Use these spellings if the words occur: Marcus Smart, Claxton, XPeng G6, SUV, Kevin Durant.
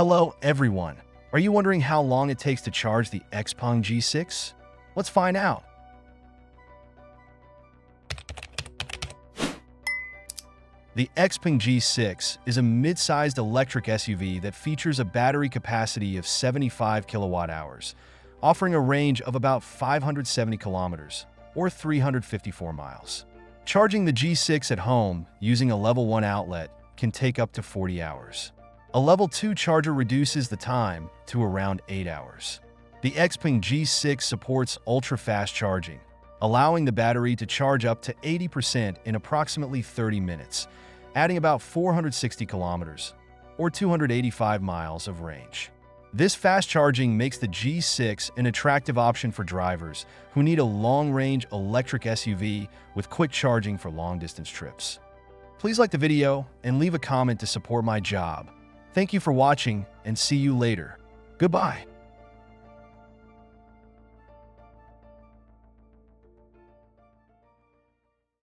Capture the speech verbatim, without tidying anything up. Hello everyone! Are you wondering how long it takes to charge the XPeng G six? Let's find out! The XPeng G six is a mid-sized electric S U V that features a battery capacity of seventy-five kilowatt hours, offering a range of about five hundred seventy kilometers, or three hundred fifty-four miles. Charging the G six at home using a level one outlet can take up to forty hours. A level two charger reduces the time to around eight hours. The XPeng G six supports ultra-fast charging, allowing the battery to charge up to eighty percent in approximately thirty minutes, adding about four hundred sixty kilometers, or two hundred eighty-five miles of range. This fast charging makes the G six an attractive option for drivers who need a long-range electric S U V with quick charging for long-distance trips. Please like the video and leave a comment to support my job. Thank you for watching, and see you later. Goodbye.